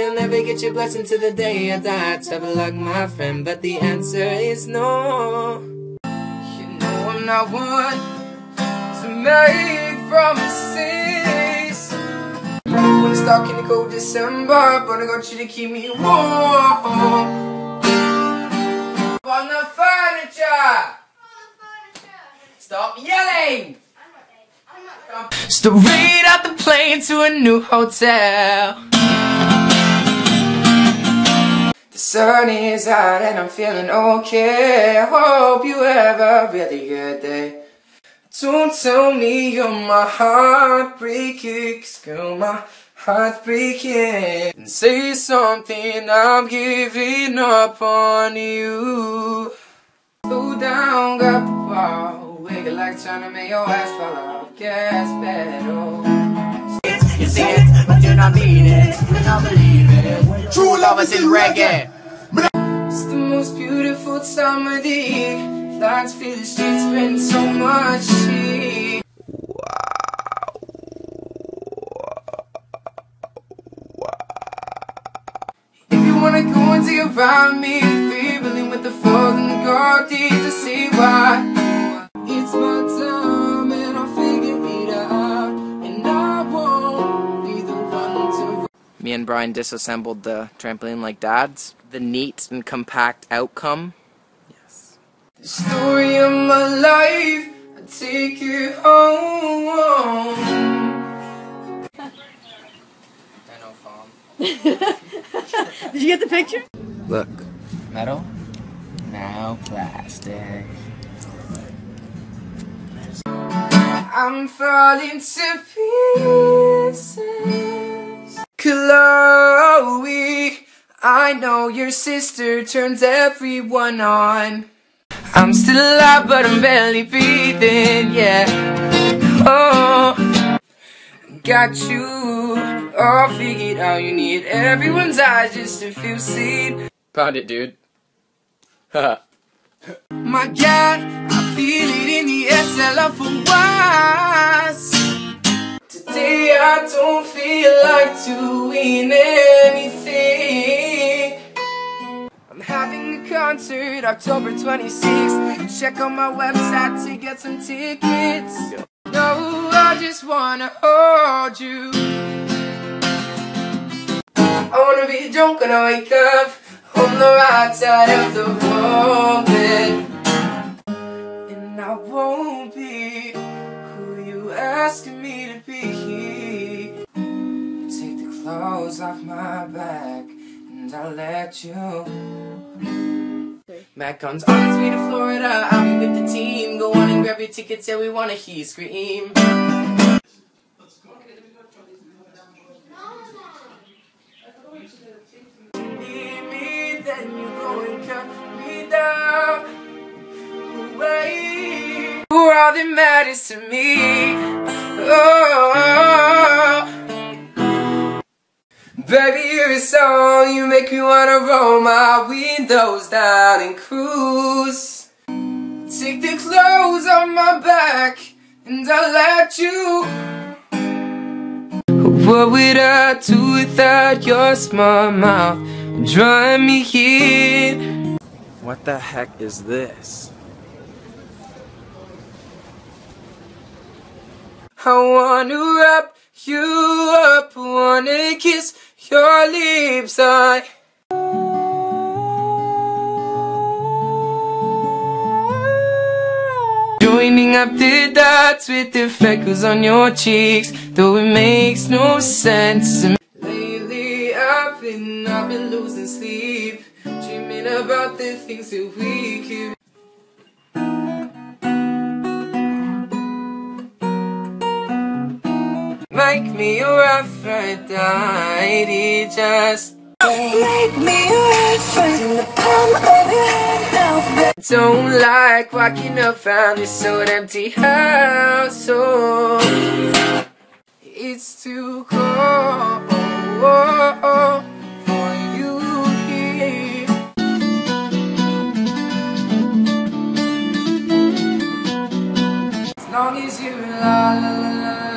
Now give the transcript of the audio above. You'll never get your blessing till the day I die. Travel like my friend, but the answer is no. You know I'm not one to make promises. When it's dark in the cold December, but I got you to keep me warm. On the furniture! Stop yelling! I'm not straight out the plane to a new hotel. The sun is out and I'm feeling okay. Hope you have a really good day. Don't tell me you're my heartbreaking, 'cause girl, my heart's breaking. And say something, I'm giving up on you. Slow down, grab the ball, wiggle like trying to make your ass fall off gas pedal. You see it, but you don't mean it, you don't believe it. True lovers in reggae. It's the most beautiful time of the year. Lights fill the streets, spend so much heat. Wanna go and take a ride, me and three, really with the fours and the goldies, to see why. It's my time and I'll figure it out, and I won't be the one to. Me and Brian disassembled the trampoline like dads. The neat and compact outcome. Yes. The story of my life, I take it home. Dino farm. Did you get the picture? Look, metal, now plastic. I'm falling to pieces. Chloe, I know your sister turns everyone on. I'm still alive, but I'm barely breathing, yeah. Oh, got you. All figured out, you need everyone's eyes just to feel seen. Found it, dude. My God, I feel it in the air, tell her for once. Today I don't feel like doing anything. I'm having a concert October 26th. Check on my website to get some tickets. No, I just wanna hold you. I wanna be drunk when I wake up on the right side of the wrong bed. And I won't be who you ask me to be. Take the clothes off my back and I'll let you. Mac guns on its way to Florida, I'll be with the team. Go on and grab your tickets, yeah, we wanna hear scream. Need me, then you go and cut me down. Away. You're all that matters to me. Oh, baby, you're a song. You make me wanna roll my windows down and cruise. Take the clothes off my back, and I'll let you. What would I do without your smart mouth? Drawing me in. What the heck is this? I wanna wrap you up, wanna kiss your lips. I joining up the dots with the freckles on your cheeks, though it makes no sense to me. Lately I've been losing sleep, dreaming about the things that we could. Make me your Aphrodite, just make me your Aphrodite in the palm of your hand now. Don't like walking around this old empty house. Oh, it's too cold for you here. As long as you la la la la.